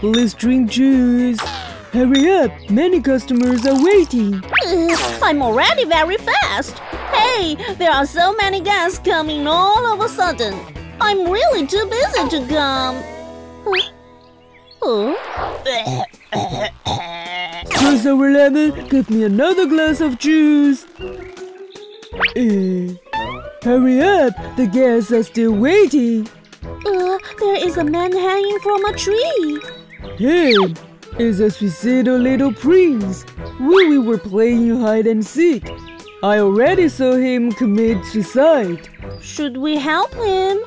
Please drink juice. Hurry up, many customers are waiting. I'm already very fast. Hey, there are so many guests coming all of a sudden. I'm really too busy to come. Crossover 11, give me another glass of juice. Hurry up, the guests are still waiting. There is a man hanging from a tree. Him is a suicidal little prince. When we were playing hide and seek, I already saw him commit suicide. Should we help him?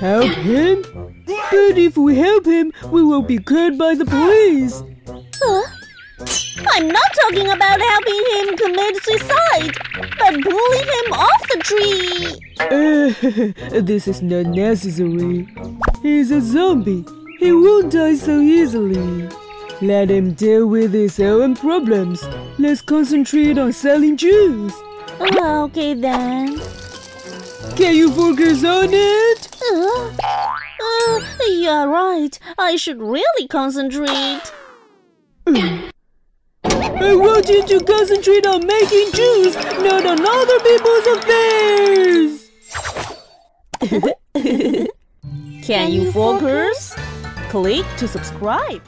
Help him? But if we help him, we will be caught by the police. I'm not talking about helping him commit suicide, but pulling him off the tree. This is not necessary. He's a zombie. He won't die so easily. Let him deal with his own problems. Let's concentrate on selling juice. Okay then. Can you focus on it? You're right. I should really concentrate. I want you to concentrate on making juice, not on other people's affairs. Can you focus? Click to subscribe.